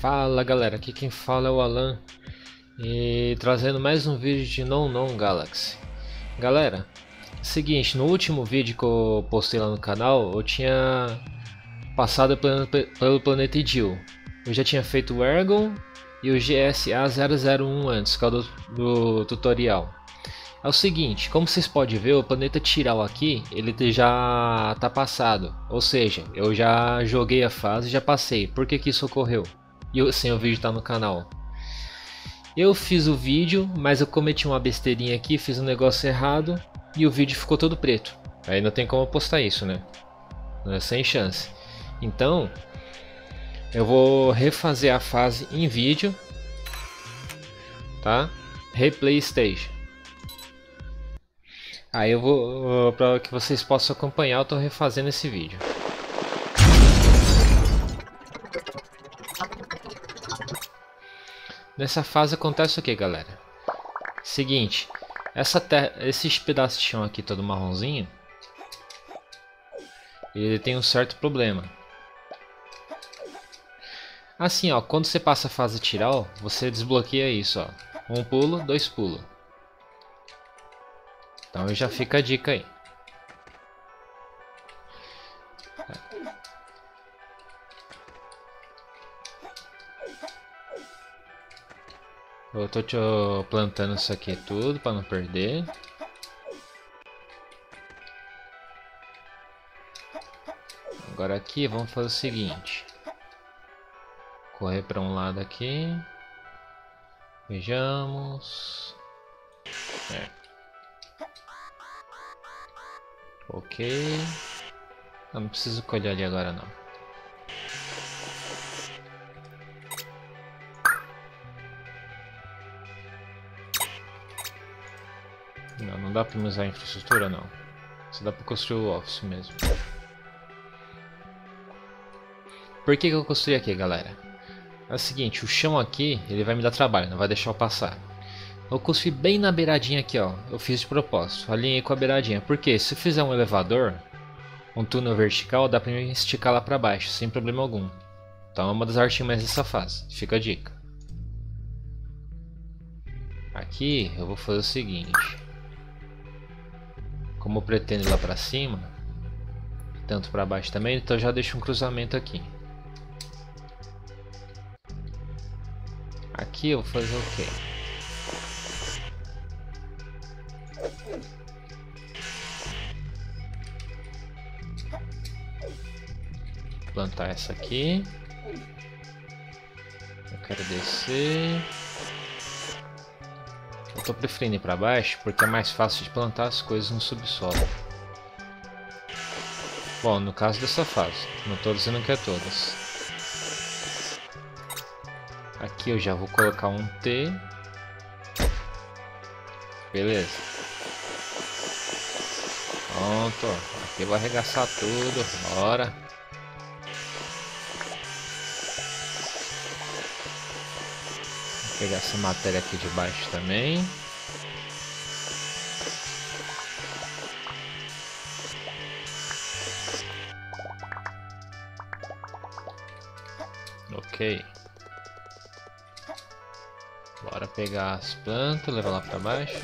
Fala galera, aqui quem fala é o Alan e trazendo mais um vídeo de Non-Non-Galaxy. Galera, seguinte, no último vídeo que eu postei lá no canal, eu tinha passado pelo planeta Idyll. Eu já tinha feito o Ergon e o GSA001 antes, que é o do tutorial. É o seguinte, como vocês podem ver, o planeta Tyrall aqui, ele já tá passado. Ou seja, eu já joguei a fase e já passei. Por que que isso ocorreu? O vídeo tá no canal. Eu fiz o vídeo, mas eu cometi uma besteirinha aqui, fiz um negócio errado e o vídeo ficou todo preto. Aí não tem como eu postar isso, né? Não é sem chance. Então, eu vou refazer a fase em vídeo. Tá? Replay Stage. Aí eu vou, para que vocês possam acompanhar, eu estou refazendo esse vídeo. Nessa fase acontece o que, galera? Seguinte, esses pedaços de chão aqui todo marronzinho, ele tem um certo problema. Assim, ó, quando você passa a fase Tyrall, você desbloqueia isso, ó. Um pulo, dois pulos. Então já fica a dica aí. Eu tô plantando isso aqui tudo para não perder. Agora aqui vamos fazer o seguinte: correr para um lado aqui. Vejamos. É. Ok, não preciso colher ali agora não. Não dá para usar a infraestrutura não. Só dá para construir o office mesmo. Por que que eu construí aqui, galera? É o seguinte, o chão aqui ele vai me dar trabalho, não vai deixar eu passar. Eu construí bem na beiradinha aqui, ó. Eu fiz de propósito, alinhei com a beiradinha, porque se eu fizer um elevador, um túnel vertical, dá pra mim esticar lá pra baixo, sem problema algum. Então é uma das artimanhas dessa fase, fica a dica. Aqui eu vou fazer o seguinte. Como eu pretendo ir lá pra cima, tanto pra baixo também, então eu já deixo um cruzamento aqui. Aqui eu vou fazer o quê? Plantar essa aqui. Eu quero descer. Eu tô preferindo ir para baixo porque é mais fácil de plantar as coisas no subsolo. Bom, no caso dessa fase, não tô dizendo que é todas. Aqui eu já vou colocar um T. Beleza. Pronto. Aqui eu vou arregaçar tudo. Bora. Pegar essa matéria aqui de baixo também. Ok. Bora pegar as plantas, levar lá para baixo.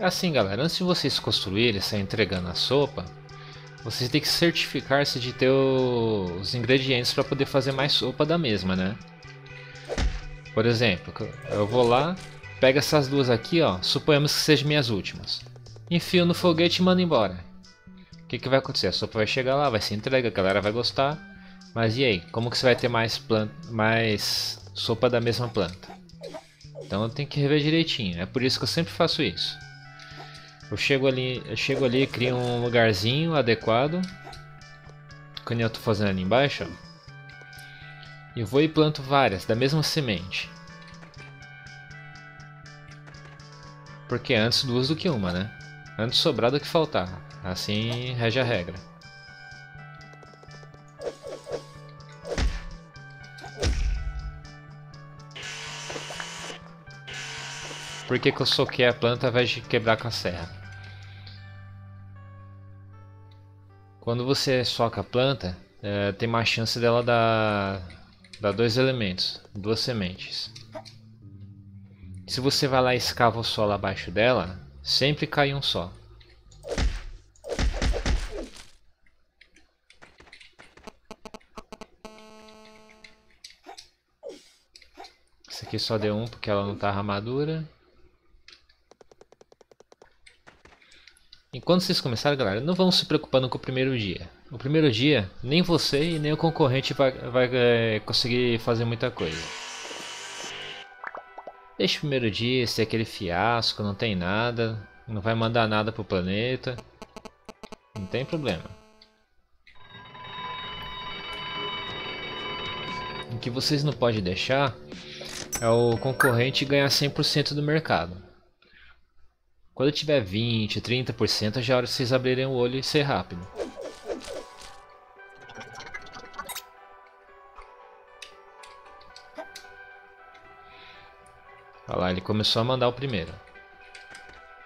Assim galera, antes de vocês construírem e sair entregando a sopa, vocês têm que certificar-se de ter os ingredientes para poder fazer mais sopa da mesma, né? Por exemplo, eu vou lá, pego essas duas aqui, ó, suponhamos que sejam minhas últimas, enfio no foguete e mando embora. O que que vai acontecer? A sopa vai chegar lá, vai ser entregue, a galera vai gostar, mas e aí? Como que você vai ter mais sopa da mesma planta? Então eu tenho que rever direitinho, é por isso que eu sempre faço isso. Eu chego ali, crio um lugarzinho adequado, como eu estou fazendo ali embaixo, ó, e vou e planto várias da mesma semente, porque antes duas do que uma, né? Antes sobrar do que faltar, assim rege a regra. Por que eu soquei a planta ao invés de quebrar com a serra? Quando você soca a planta, tem mais chance dela dar dois elementos, duas sementes. Se você vai lá e escava o solo abaixo dela, sempre cai um só. Esse aqui só deu um porque ela não tá ramadura. Enquanto vocês começarem, galera, não vão se preocupando com o primeiro dia. O primeiro dia, nem você e nem o concorrente vai conseguir fazer muita coisa. Deixa o primeiro dia ser aquele fiasco, não tem nada, não vai mandar nada pro planeta. Não tem problema. O que vocês não podem deixar é o concorrente ganhar 100% do mercado. Quando tiver 20%, 30%, já é hora de vocês abrirem o olho e ser rápido. Olha lá, ele começou a mandar o primeiro.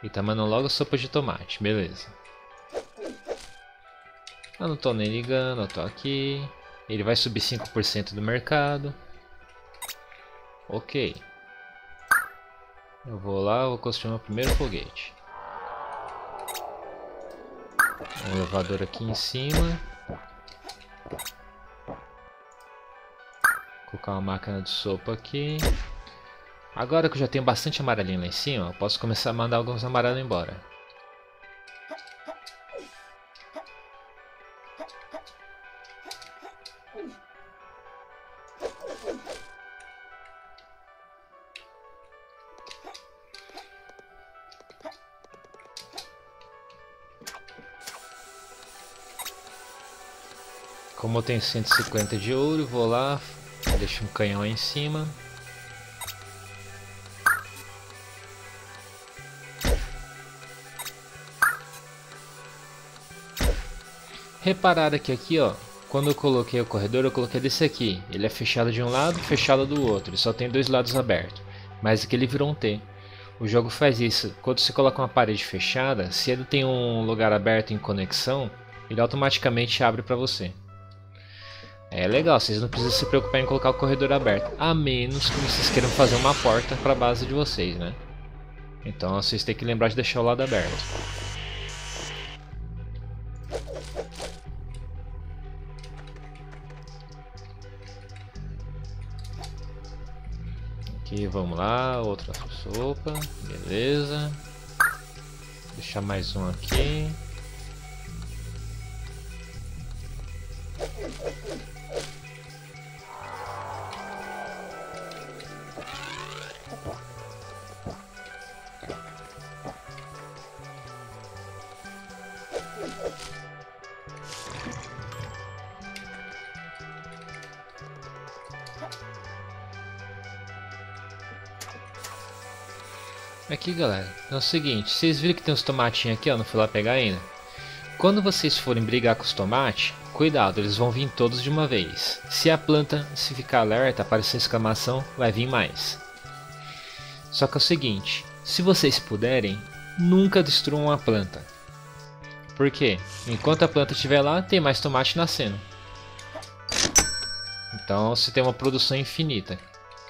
E tá mandando logo a sopa de tomate, beleza. Eu não tô nem ligando, eu tô aqui. Ele vai subir 5% do mercado. Ok. Eu vou lá, vou construir meu primeiro foguete. Um elevador aqui em cima. Vou colocar uma máquina de sopa aqui. Agora que eu já tenho bastante amarelinho lá em cima, eu posso começar a mandar alguns amarelos embora. Como eu tenho 150 de ouro, vou lá, deixo um canhão lá em cima. Repararam que aqui, ó, quando eu coloquei o corredor, eu coloquei desse aqui. Ele é fechado de um lado e fechado do outro. Ele só tem dois lados abertos. Mas aqui ele virou um T. O jogo faz isso. Quando você coloca uma parede fechada, se ele tem um lugar aberto em conexão, ele automaticamente abre para você. É legal, vocês não precisam se preocupar em colocar o corredor aberto. A menos que vocês queiram fazer uma porta para a base de vocês, né? Então vocês têm que lembrar de deixar o lado aberto. E vamos lá, outra sopa, beleza. Vou deixar mais um aqui. Aqui, galera, é o seguinte, vocês viram que tem uns tomatinhos aqui, ó, não fui lá pegar ainda. Quando vocês forem brigar com os tomates, cuidado, eles vão vir todos de uma vez. Se a planta, se ficar alerta, aparecer exclamação, vai vir mais. Só que é o seguinte, se vocês puderem, nunca destruam a planta. Por quê? Enquanto a planta estiver lá, tem mais tomate nascendo. Então você tem uma produção infinita.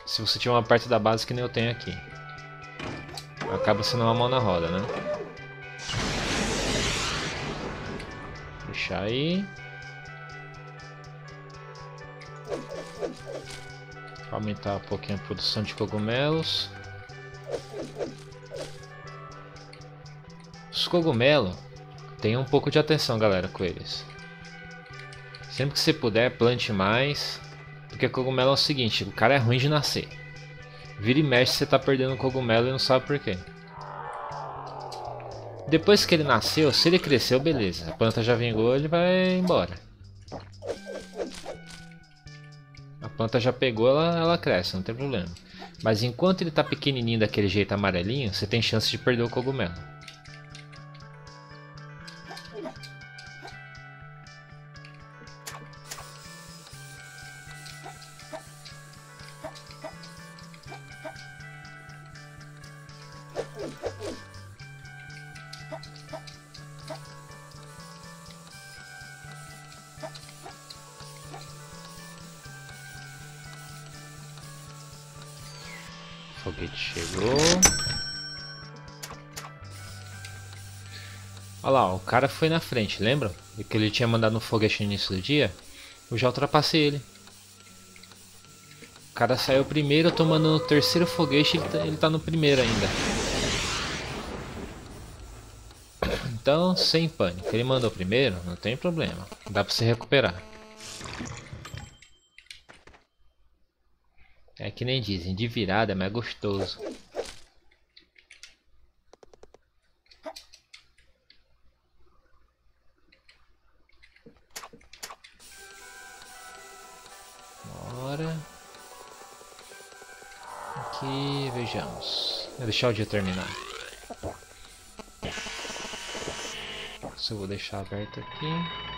Se você tiver uma parte da base que nem eu tenho aqui. Acaba sendo uma mão na roda, né? Puxar aí. Aumentar um pouquinho a produção de cogumelos. Os cogumelos, tenham um pouco de atenção, galera, com eles. Sempre que você puder, plante mais. Porque cogumelo é o seguinte, o cara é ruim de nascer. Vira e mexe, você tá perdendo o cogumelo e não sabe por quê. Depois que ele nasceu, se ele cresceu, beleza. A planta já vingou, ele vai embora. A planta já pegou, ela cresce, não tem problema. Mas enquanto ele tá pequenininho daquele jeito amarelinho, você tem chance de perder o cogumelo. Foguete chegou. Olha lá, ó, o cara foi na frente, lembra? Que ele tinha mandado um foguete no início do dia? Eu já ultrapassei ele. O cara saiu primeiro, eu tô mandando o terceiro foguete e ele tá no primeiro ainda. Então, sem pânico. Ele mandou primeiro, não tem problema. Dá pra se recuperar. É que nem dizem, de virada é mais gostoso. Bora. Aqui, vejamos. Vou deixar o dia terminar. Isso eu vou deixar aberto aqui.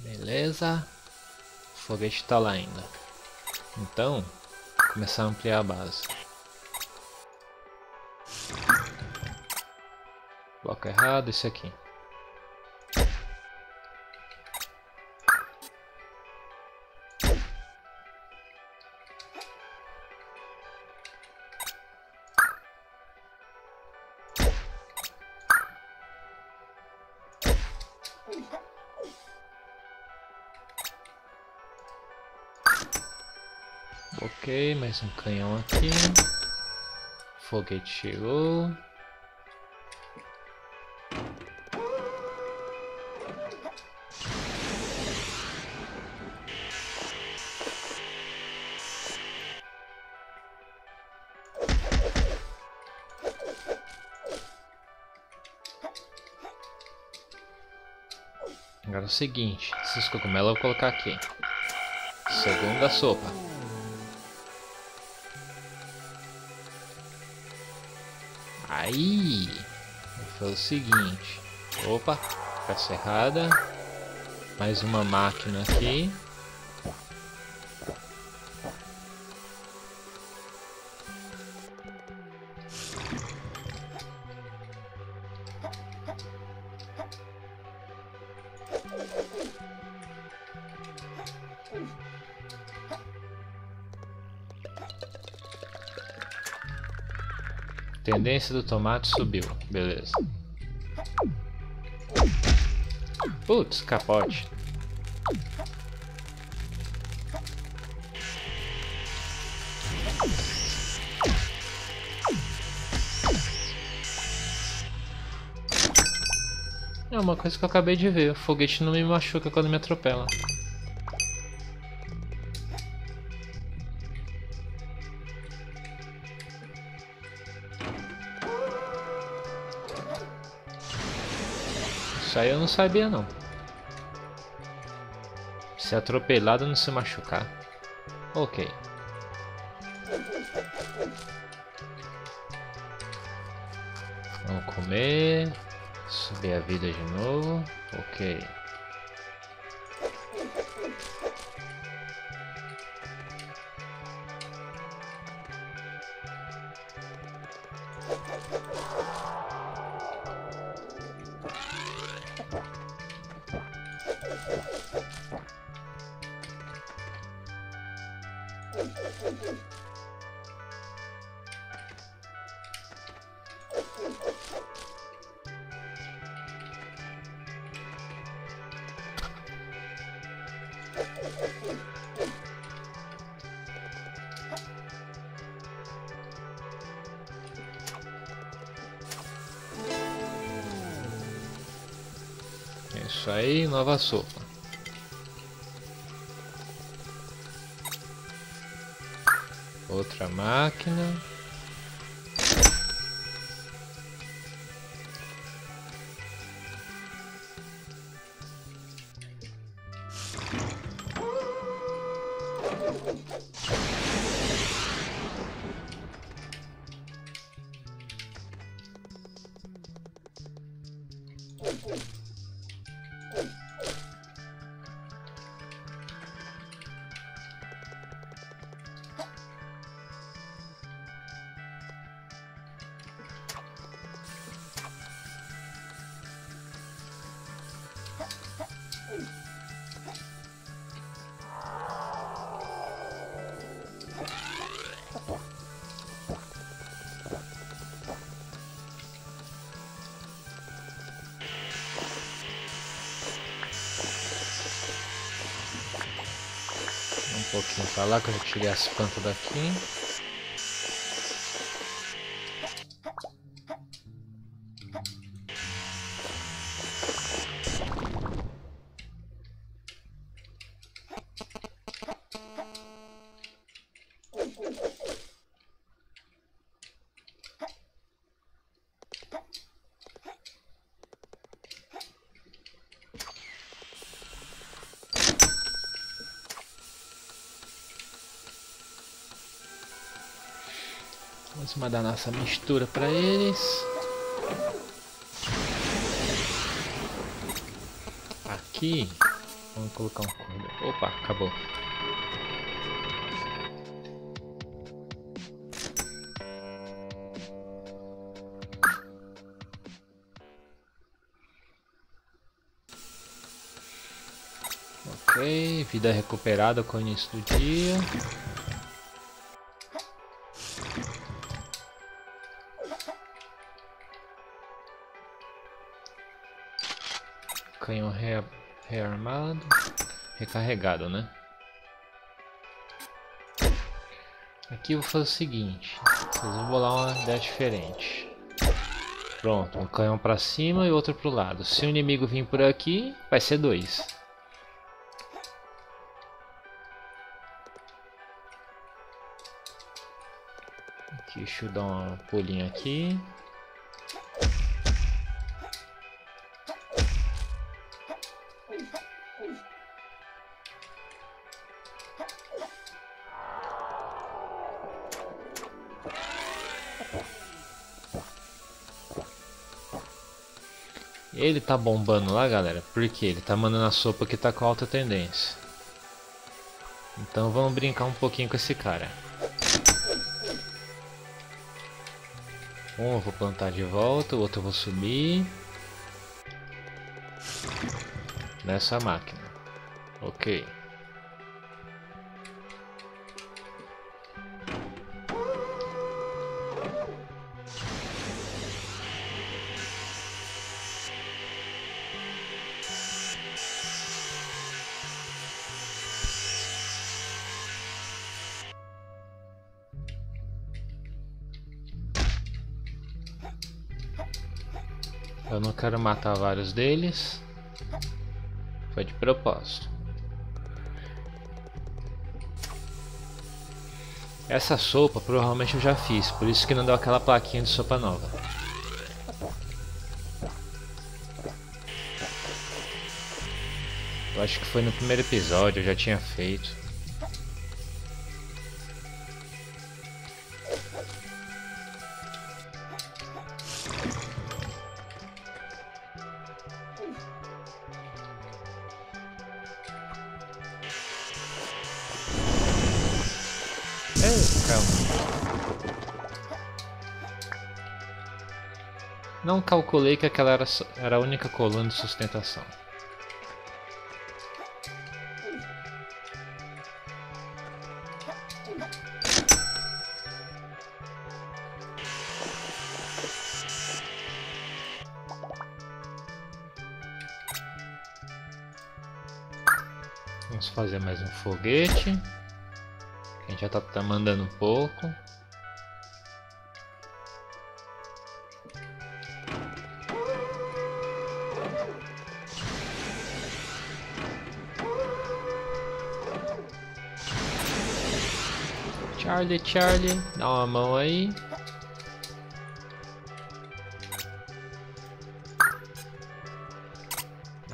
Beleza, o foguete tá lá ainda. Então, vou começar a ampliar a base. Bloco errado, esse aqui. Ok, mais um canhão aqui. Foguete chegou. Agora é o seguinte, esses cogumelos eu vou colocar aqui. Segunda sopa. Aí, vou fazer o seguinte, opa, peça errada, mais uma máquina aqui, tendência do tomate subiu, beleza. Putz, capote. É uma coisa que eu acabei de ver, o foguete não me machuca quando me atropela. Isso aí eu não sabia não. Se atropelado não se machucar. Ok. Vamos comer. Subir a vida de novo. Ok. Isso aí, nova sopa. Outra máquina. pouquinho pra lá, que eu já tirei as plantas daqui. Vamos mandar nossa mistura para eles. Aqui, vamos colocar um corredor. Opa, acabou. Ok, vida recuperada com o início do dia. Canhão rearmado, recarregado, né? Aqui eu vou fazer o seguinte, vocês vão bolar uma ideia diferente. Pronto, um canhão para cima e outro pro lado. Se o inimigo vir por aqui, vai ser dois. Aqui, deixa eu dar um pulinho aqui. Ele tá bombando lá, galera, porque ele tá mandando a sopa que tá com alta tendência. Então vamos brincar um pouquinho com esse cara. Um eu vou plantar de volta, o outro eu vou subir nessa máquina. Ok. Eu não quero matar vários deles. Foi de propósito. Essa sopa provavelmente eu já fiz, por isso que não deu aquela plaquinha de sopa nova. Eu acho que foi no primeiro episódio, eu já tinha feito. Não calculei que aquela era a única coluna de sustentação. Vamos fazer mais um foguete. A gente já tá mandando um pouco. Charlie, dá uma mão aí.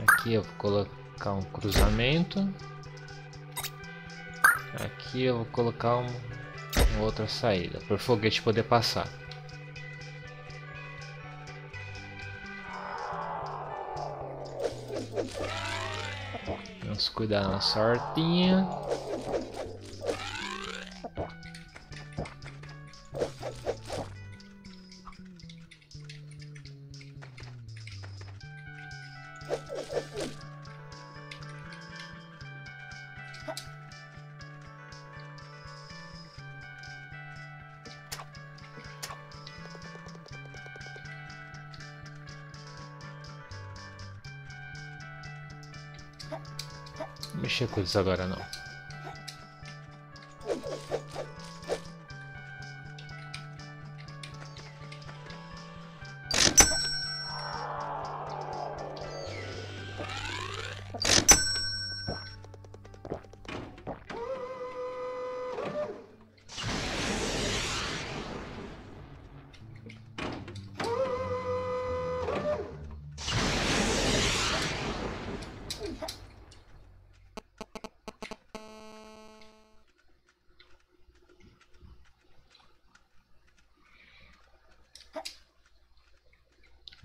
Aqui eu vou colocar um cruzamento. Aqui eu vou colocar uma outra saída para o foguete poder passar. Vamos cuidar da nossa hortinha. Não mexer com eles agora não.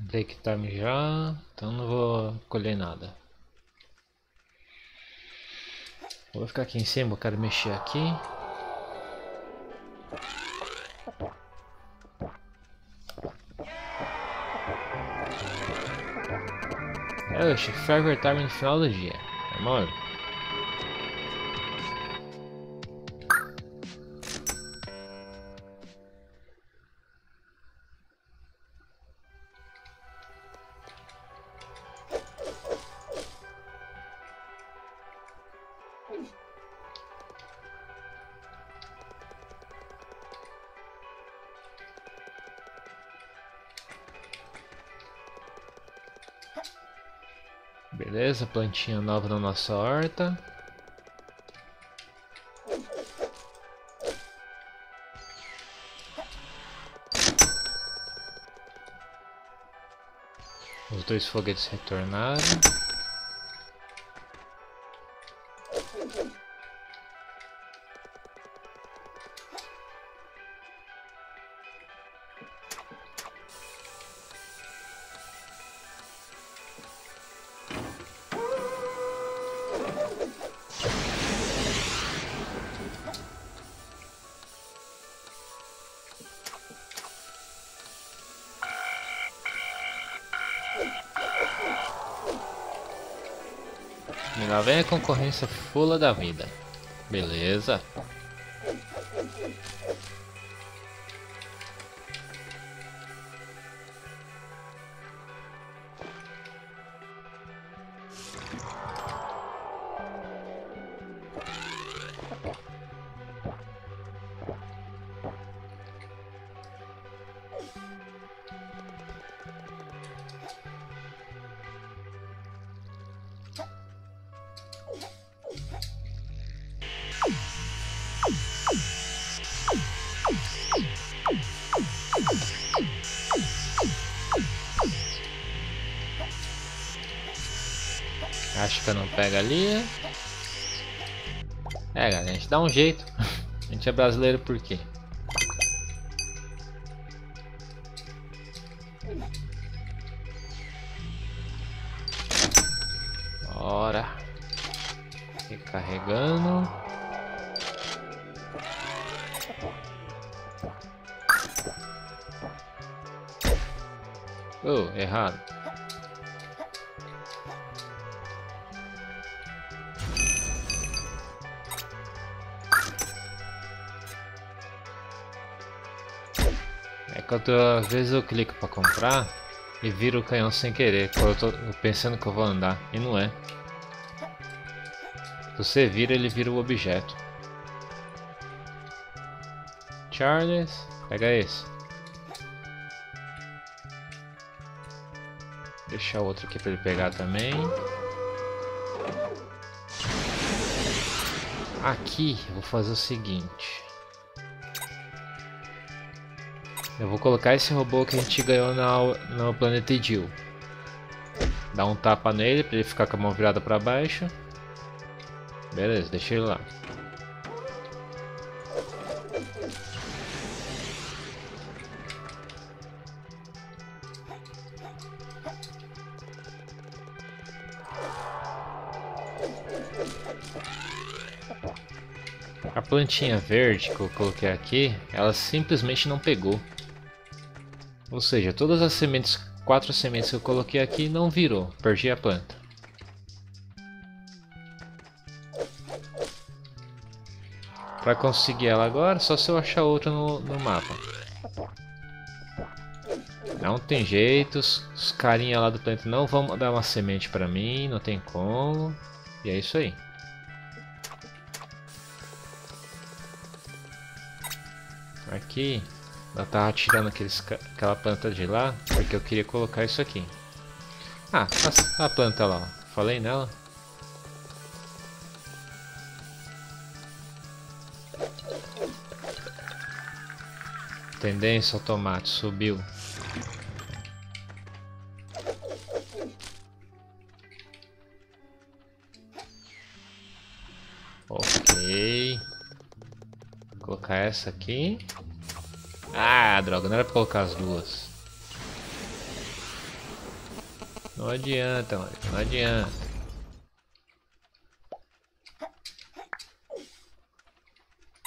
Break time já, então não vou colher nada. Vou ficar aqui em cima, eu quero mexer aqui. Oxe, Fever Time no final do dia, amor. Beleza, plantinha nova na nossa horta. Os dois foguetes retornaram. Lá vem a concorrência fula da vida. Beleza. Acho que eu não pego ali. É, galera, a gente dá um jeito. A gente é brasileiro por quê? Ora. Recarregando. Oh, errado. Às vezes eu clico para comprar e viro o canhão sem querer, quando eu tô pensando que eu vou andar, e não é. Você vira, ele vira o objeto. Charles, pega esse. Deixar o outro aqui para ele pegar também. Aqui eu vou fazer o seguinte. Eu vou colocar esse robô que a gente ganhou no planeta Idyll. Dá um tapa nele para ele ficar com a mão virada para baixo. Beleza, deixa ele lá. A plantinha verde que eu coloquei aqui, ela simplesmente não pegou. Ou seja, todas as sementes, 4 sementes que eu coloquei aqui não virou, perdi a planta. Para conseguir ela agora, só se eu achar outra no mapa. Não tem jeito, os carinha lá do planeta não vão dar uma semente para mim, não tem como. E é isso aí. Aqui. Ela tava tirando aquela planta de lá, porque eu queria colocar isso aqui. Ah, a planta lá, falei nela. Tendência ao tomate, subiu. Ok. Vou colocar essa aqui. Ah, droga, não era pra colocar as duas. Não adianta, mano. Não adianta.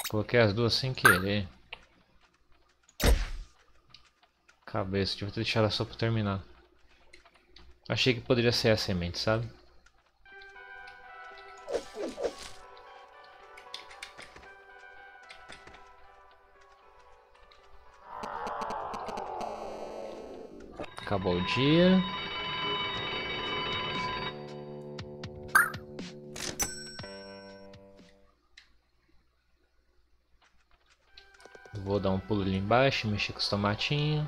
Coloquei as duas sem querer. Cabeça, devia ter deixado ela só pra terminar. Achei que poderia ser a semente, sabe? Acabou o dia. Vou dar um pulo ali embaixo, mexer com os tomatinhos.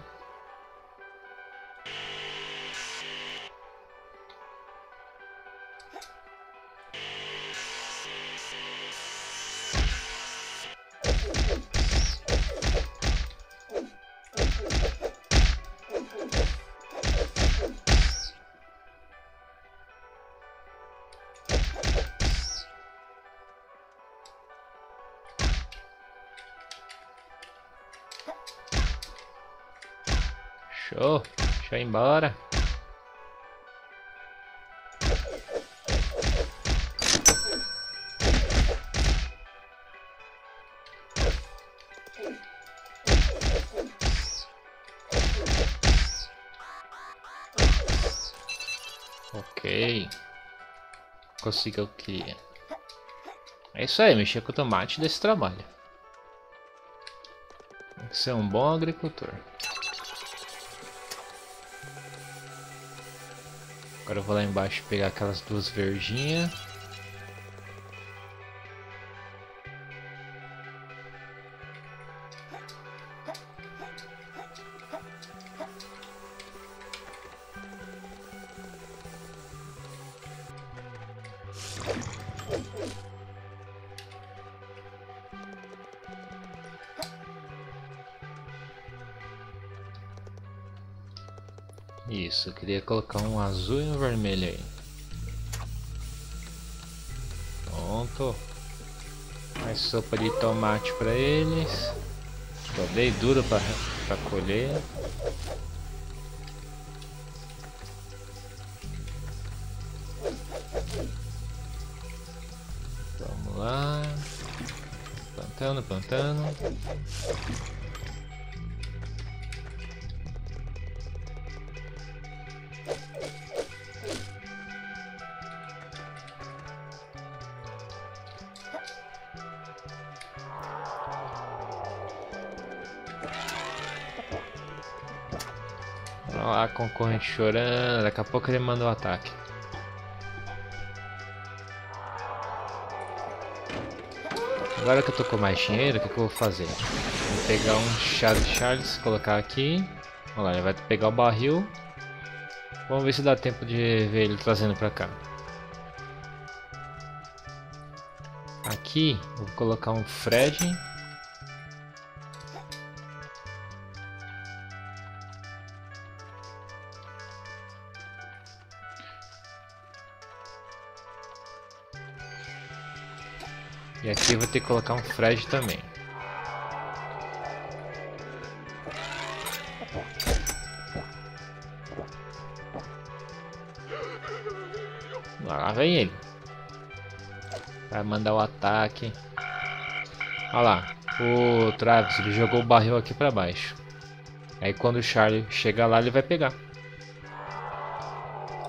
Show, deixa eu ir embora. Ok, consigo o que? É isso aí, mexer com o tomate desse trabalho. Tem que ser um bom agricultor. Agora eu vou lá embaixo pegar aquelas duas verdinhas. Isso, eu queria colocar um azul e um vermelho aí. Pronto. Mais sopa de tomate pra eles. Só dei duro pra colher. Vamos lá. Plantando, plantando. Olha lá, concorrente chorando. Daqui a pouco ele manda um ataque. Agora que eu tô com mais dinheiro, o que eu vou fazer? Vou pegar um Charles, colocar aqui. Olha lá, ele vai pegar o barril. Vamos ver se dá tempo de ver ele trazendo pra cá. Aqui, vou colocar um Fred. E aqui eu vou ter que colocar um Fred também. Lá vem ele. Vai mandar o ataque. Olha lá. O Travis, ele jogou o barril aqui pra baixo. Aí quando o Charlie chegar lá, ele vai pegar.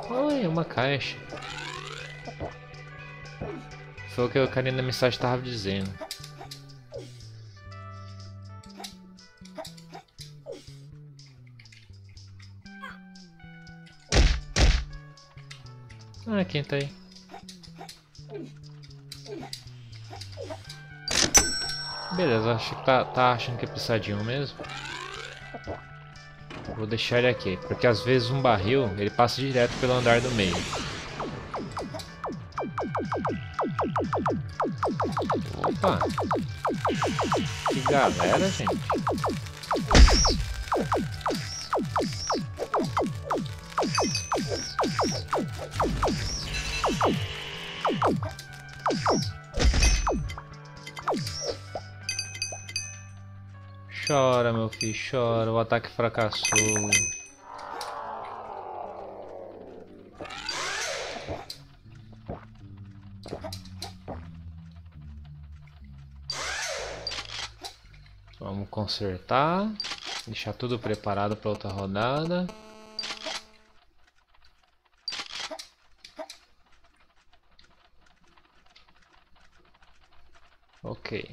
Olha, uma caixa. Foi o que o carinha da mensagem estava dizendo. Ah, quem tá aí? Beleza, acho que tá achando que é precisar de um mesmo. Vou deixar ele aqui, porque às vezes um barril ele passa direto pelo andar do meio. Opa! Que galera, gente! Chora, meu filho, chora. O ataque fracassou. consertar, deixar tudo preparado para outra rodada. Ok.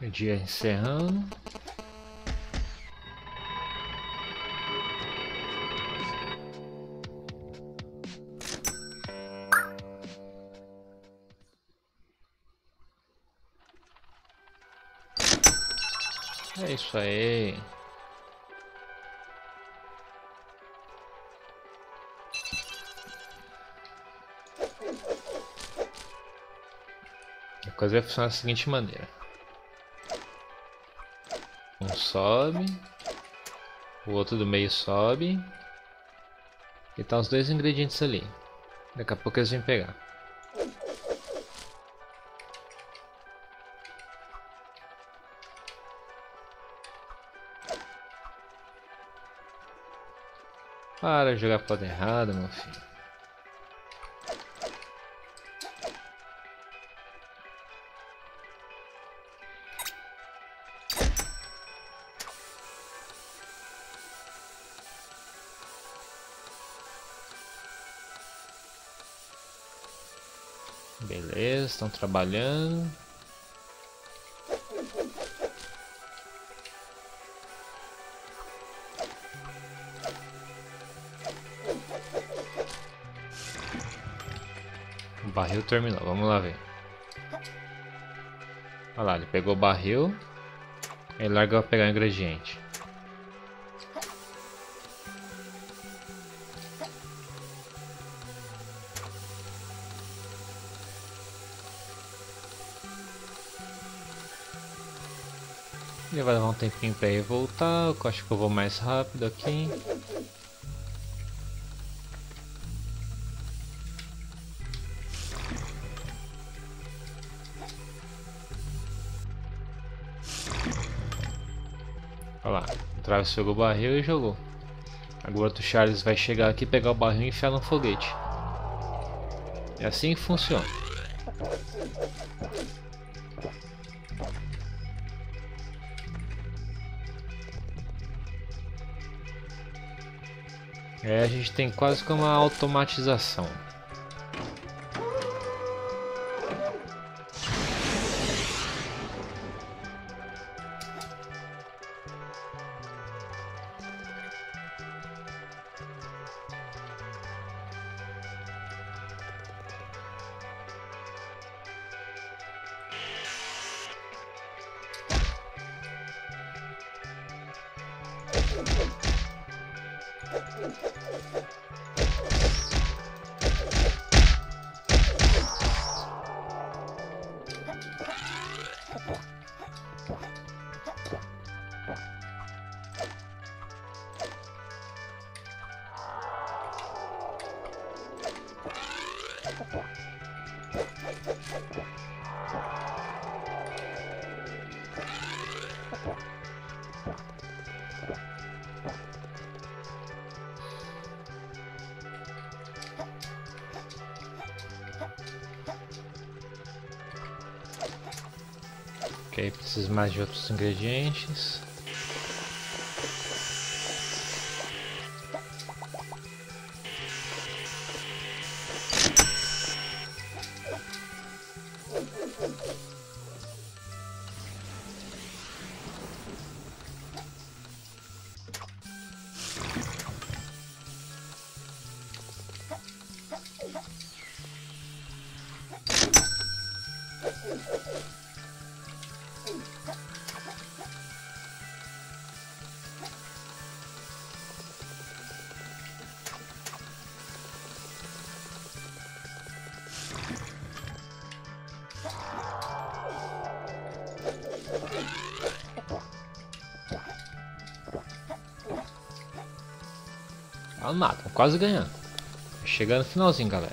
O dia encerrando. É isso aí. A coisa vai funcionar da seguinte maneira. Sobe, o outro do meio sobe e tá os dois ingredientes ali. Daqui a pouco eles vêm pegar. Para de jogar para errado, meu filho. Beleza, estão trabalhando. O barril terminou, vamos lá ver. Olha lá, ele pegou o barril. Ele larga para pegar o ingrediente. Ele vai levar um tempinho para ele voltar. Eu acho que eu vou mais rápido aqui. Olha lá, atravessou o barril e jogou. Agora o Charles vai chegar aqui, pegar o barril e enfiar no foguete. É assim que funciona. É, a gente tem quase como uma automatização. Ok, preciso mais de outros ingredientes. Calma, estão quase ganhando. Chegando no finalzinho, galera.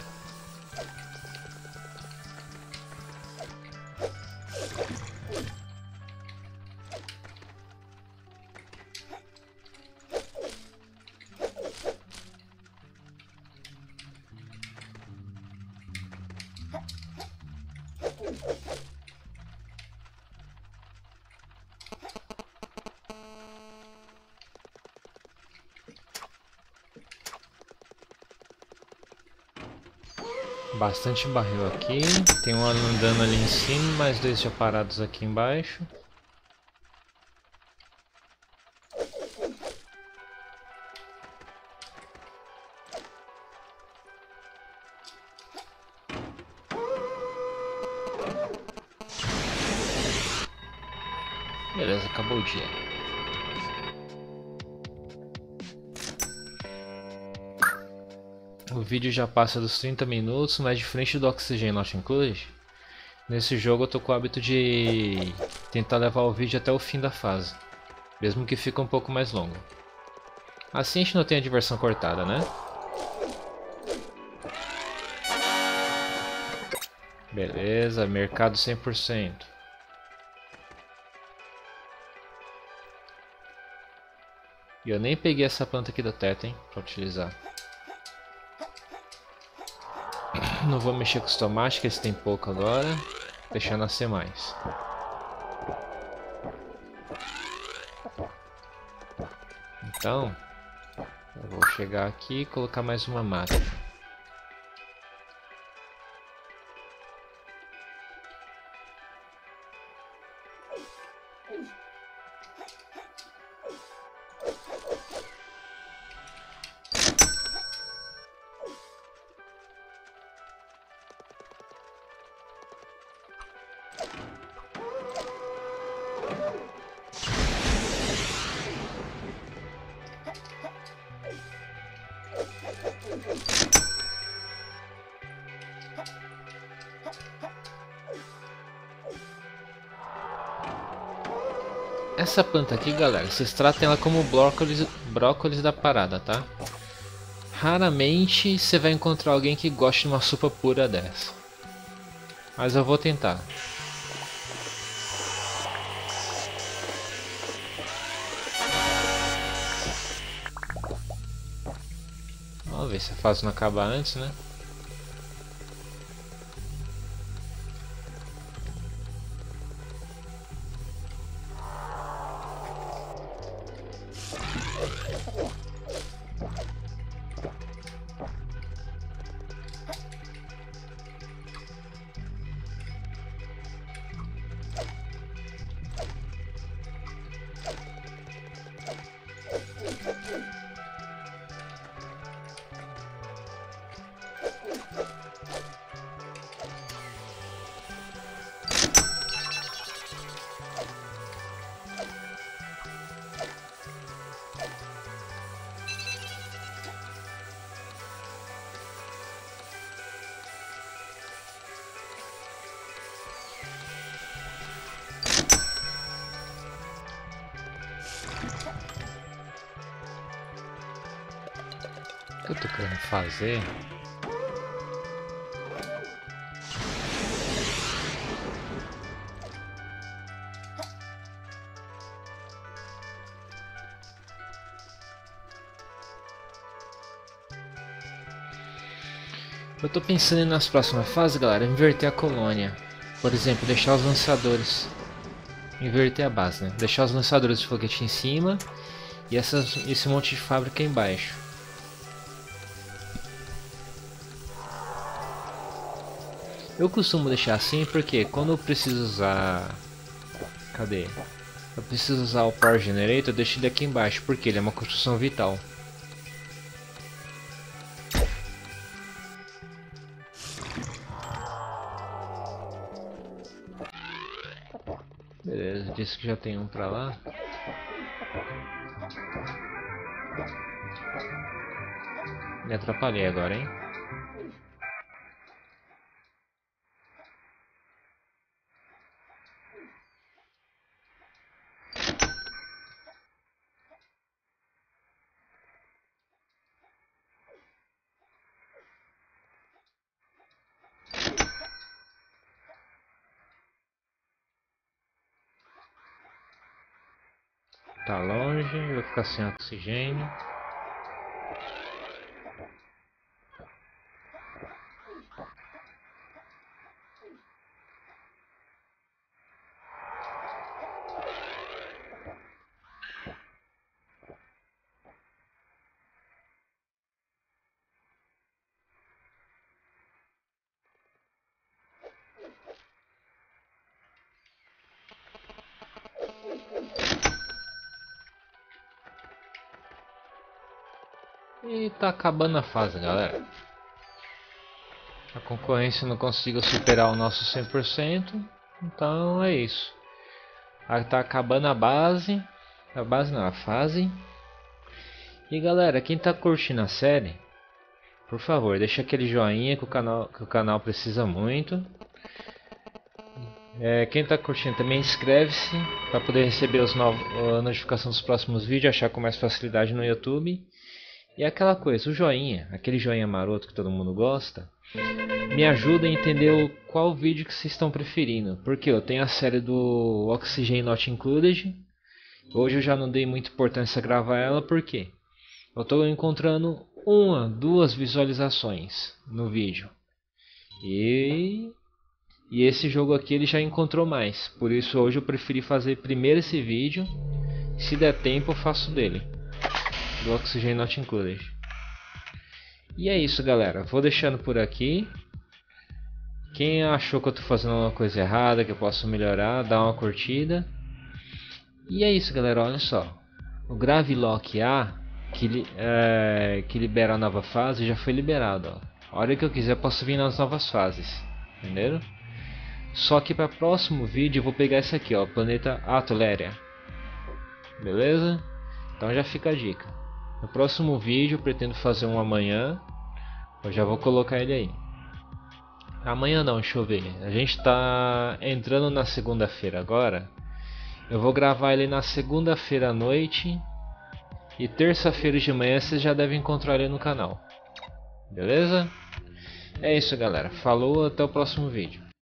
bastante barril aqui. Tem um andando ali em cima, mais dois já parados aqui embaixo. Beleza, acabou o dia. O vídeo já passa dos 30 minutos, mas diferente do Oxygen Not Included, nesse jogo eu tô com o hábito de tentar levar o vídeo até o fim da fase, mesmo que fique um pouco mais longo. Assim a gente não tem a diversão cortada, né? Beleza, mercado 100%. E eu nem peguei essa planta aqui do teto, hein, pra utilizar. Não vou mexer com os tomates, que eles têm pouco agora. Deixar nascer mais. Então, eu vou chegar aqui e colocar mais uma mata. Essa planta aqui, galera, vocês tratem ela como brócolis da parada, tá? Raramente você vai encontrar alguém que goste de uma sopa pura dessa, mas eu vou tentar. Vamos ver se a fase não acaba antes, né? O que eu tô querendo fazer? Eu tô pensando nas próximas fases, galera, inverter a colônia. Por exemplo, deixar os lançadores. Inverter a base, né? Deixar os lançadores de foguete em cima e esse monte de fábrica embaixo. Eu costumo deixar assim porque quando eu preciso usar... Cadê? Eu preciso usar o Power Generator, eu deixo ele aqui embaixo, porque ele é uma construção vital. Beleza, disse que já tem um pra lá. Me atrapalhei agora, hein? Tá longe, eu vou ficar sem oxigênio. E tá acabando a fase, galera. A concorrência não conseguiu superar o nosso 100%. Então é isso. Aí tá acabando a base. A base não, a fase. E galera, quem tá curtindo a série, por favor, deixa aquele joinha que o canal precisa muito. Quem tá curtindo também inscreve-se para poder receber a notificação dos próximos vídeos, achar com mais facilidade no YouTube. E aquela coisa, o joinha, aquele joinha maroto que todo mundo gosta, me ajuda a entender qual vídeo que vocês estão preferindo. Porque eu tenho a série do Oxygen Not Included. Hoje eu já não dei muita importância a gravar ela, porque eu estou encontrando uma, duas visualizações no vídeo. E esse jogo aqui ele já encontrou mais. Por isso hoje eu preferi fazer primeiro esse vídeo. Se der tempo eu faço dele, do Oxygen Not Included. E é isso, galera. Vou deixando por aqui. Quem achou que eu tô fazendo alguma coisa errada, que eu posso melhorar, dá uma curtida. E é isso, galera. Olha só. O Gravelock A, que libera a nova fase, já foi liberado. Ó. A hora que eu quiser posso vir nas novas fases. Entenderam? Só que para o próximo vídeo eu vou pegar esse aqui, ó, Planeta Atoléria. Beleza? Então já fica a dica. No próximo vídeo eu pretendo fazer um amanhã. Eu já vou colocar ele aí. Amanhã não, deixa eu ver. A gente está entrando na segunda-feira agora. Eu vou gravar ele na segunda-feira à noite. E terça-feira de manhã vocês já devem encontrar ele no canal. Beleza? É isso, galera. Falou, até o próximo vídeo.